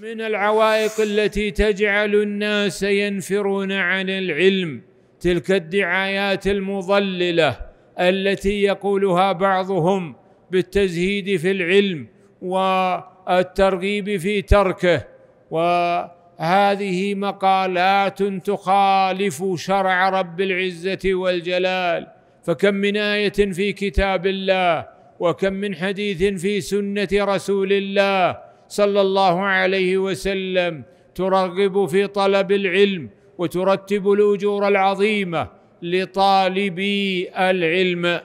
من العوائق التي تجعل الناس ينفرون عن العلم تلك الدعايات المضللة التي يقولها بعضهم بالتزهيد في العلم والترغيب في تركه، وهذه مقالات تخالف شرع رب العزة والجلال. فكم من آية في كتاب الله وكم من حديث في سنة رسول الله صلى الله عليه وسلم ترغب في طلب العلم وترتب الأجور العظيمة لطالبي العلم.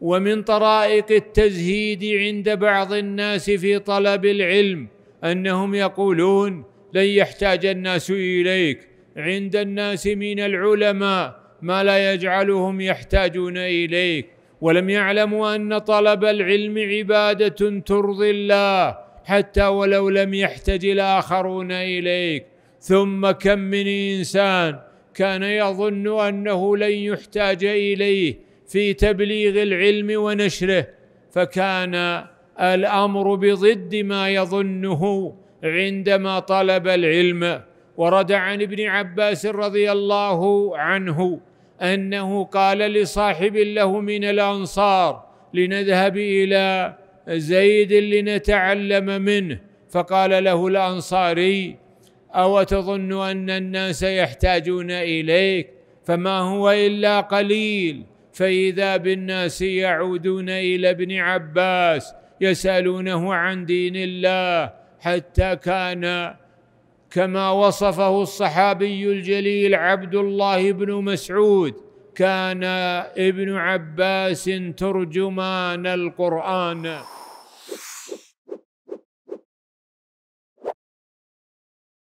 ومن طرائق التزهيد عند بعض الناس في طلب العلم أنهم يقولون لن يحتاج الناس إليك، عند الناس من العلماء ما لا يجعلهم يحتاجون إليك، ولم يعلموا أن طلب العلم عبادة ترضي الله حتى ولو لم يحتج الآخرون إليك. ثم كم من إنسان كان يظن أنه لن يحتاج إليه في تبليغ العلم ونشره، فكان الأمر بضد ما يظنه عندما طلب العلم. ورد عن ابن عباس رضي الله عنه أنه قال لصاحب له من الأنصار لنذهب إلى زيد لنتعلم منه، فقال له الأنصاري أو تظن أن الناس يحتاجون إليك؟ فما هو إلا قليل. فإذا بالناس يعودون إلى ابن عباس يسألونه عن دين الله، حتى كان كما وصفه الصحابي الجليل عبد الله بن مسعود كان ابن عباس ترجمان القرآن.